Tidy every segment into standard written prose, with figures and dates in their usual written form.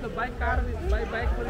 The bike car is by bike for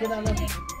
Get out of here.